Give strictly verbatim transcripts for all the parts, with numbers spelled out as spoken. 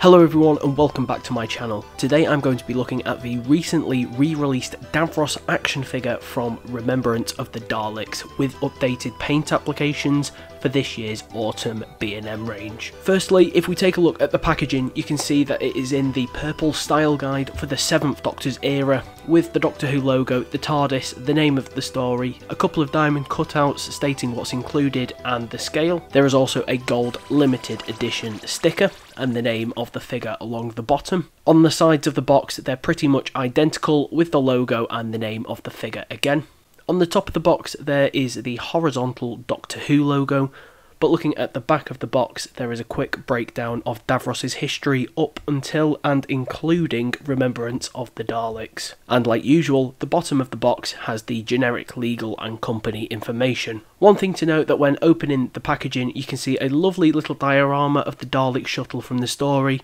Hello everyone and welcome back to my channel. Today I'm going to be looking at the recently re-released Davros action figure from Remembrance of the Daleks with updated paint applications for this year's autumn B and M range. Firstly, if we take a look at the packaging, you can see that it is in the purple style guide for the Seventh Doctor's era, with the Doctor Who logo, the TARDIS, the name of the story, a couple of diamond cutouts stating what's included and the scale. There is also a gold limited edition sticker and the name of the figure along the bottom. On the sides of the box, they're pretty much identical with the logo and the name of the figure again. On the top of the box, there is the horizontal Doctor Who logo, but looking at the back of the box, there is a quick breakdown of Davros's history up until and including Remembrance of the Daleks. And like usual, the bottom of the box has the generic legal and company information. One thing to note that when opening the packaging, you can see a lovely little diorama of the Dalek shuttle from the story,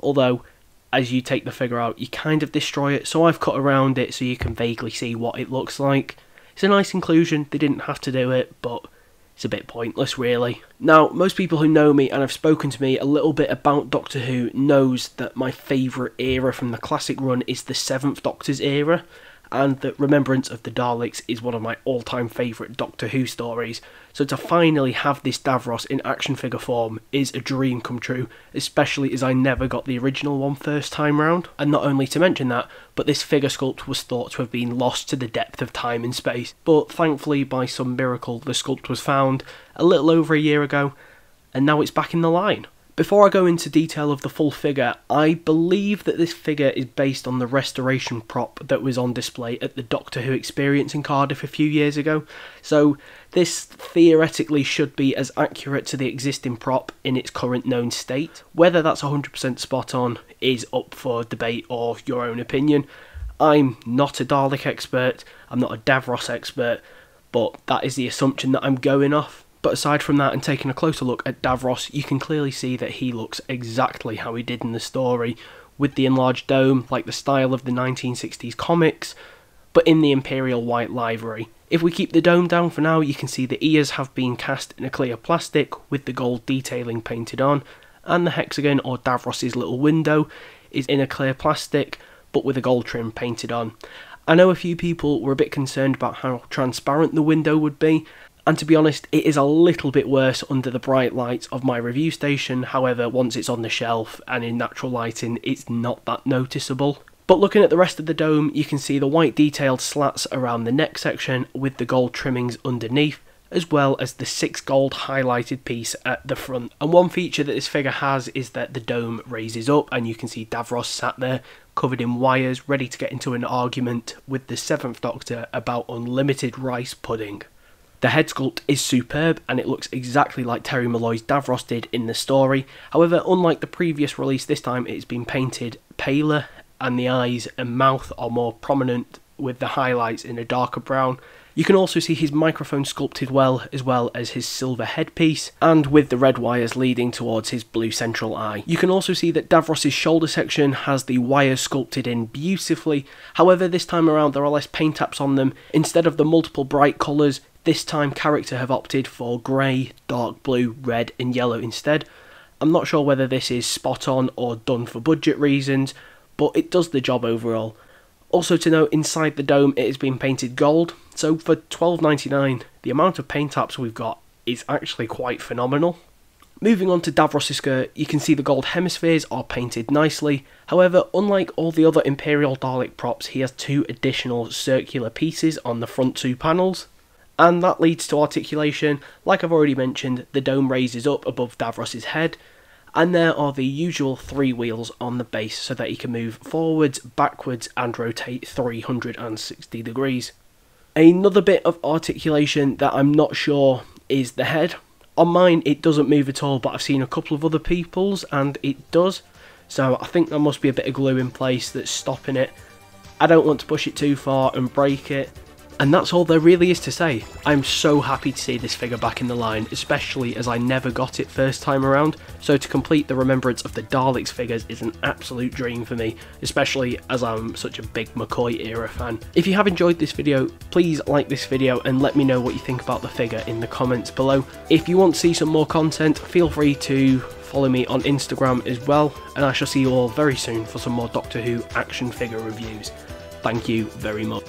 although as you take the figure out, you kind of destroy it, so I've cut around it so you can vaguely see what it looks like. It's a nice inclusion, they didn't have to do it, but it's a bit pointless really. Now, most people who know me and have spoken to me a little bit about Doctor Who knows that my favourite era from the classic run is the Seventh Doctor's era, and that Remembrance of the Daleks is one of my all-time favourite Doctor Who stories, so to finally have this Davros in action figure form is a dream come true, especially as I never got the original one first time round. And not only to mention that, but this figure sculpt was thought to have been lost to the depth of time and space, but thankfully by some miracle the sculpt was found a little over a year ago, and now it's back in the line. Before I go into detail of the full figure, I believe that this figure is based on the restoration prop that was on display at the Doctor Who Experience in Cardiff a few years ago, so this theoretically should be as accurate to the existing prop in its current known state. Whether that's one hundred percent spot on is up for debate or your own opinion. I'm not a Dalek expert, I'm not a Davros expert, but that is the assumption that I'm going off. But aside from that and taking a closer look at Davros, you can clearly see that he looks exactly how he did in the story, with the enlarged dome, like the style of the nineteen sixties comics, but in the Imperial White Livery. If we keep the dome down for now, you can see the ears have been cast in a clear plastic, with the gold detailing painted on, and the hexagon, or Davros's little window, is in a clear plastic, but with a gold trim painted on. I know a few people were a bit concerned about how transparent the window would be, and to be honest, it is a little bit worse under the bright lights of my review station. However, once it's on the shelf and in natural lighting, it's not that noticeable. But looking at the rest of the dome, you can see the white detailed slats around the neck section with the gold trimmings underneath, as well as the six gold highlighted piece at the front. And one feature that this figure has is that the dome raises up and you can see Davros sat there covered in wires, ready to get into an argument with the Seventh Doctor about unlimited rice pudding. The head sculpt is superb and it looks exactly like Terry Malloy's Davros did in the story. However, unlike the previous release, this time it's been painted paler and the eyes and mouth are more prominent with the highlights in a darker brown. You can also see his microphone sculpted well, as well as his silver headpiece, and with the red wires leading towards his blue central eye. You can also see that Davros's shoulder section has the wires sculpted in beautifully. However, this time around there are less paint taps on them. Instead of the multiple bright colours, this time character have opted for grey, dark blue, red and yellow instead. I'm not sure whether this is spot on or done for budget reasons, but it does the job overall. Also to note, inside the dome it has been painted gold, so for twelve ninety-nine the amount of paint apps we've got is actually quite phenomenal. Moving on to Davros' skirt, you can see the gold hemispheres are painted nicely. However, unlike all the other Imperial Dalek props, he has two additional circular pieces on the front two panels. And that leads to articulation. Like I've already mentioned, the dome raises up above Davros's head, and there are the usual three wheels on the base so that he can move forwards, backwards and rotate three hundred sixty degrees. Another bit of articulation that I'm not sure is the head. On mine it doesn't move at all, but I've seen a couple of other people's and it does, so I think there must be a bit of glue in place that's stopping it. I don't want to push it too far and break it. And that's all there really is to say. I'm so happy to see this figure back in the line, especially as I never got it first time around, so to complete the Remembrance of the Daleks figures is an absolute dream for me, especially as I'm such a big McCoy era fan. If you have enjoyed this video, please like this video and let me know what you think about the figure in the comments below. If you want to see some more content, feel free to follow me on Instagram as well, and I shall see you all very soon for some more Doctor Who action figure reviews. Thank you very much.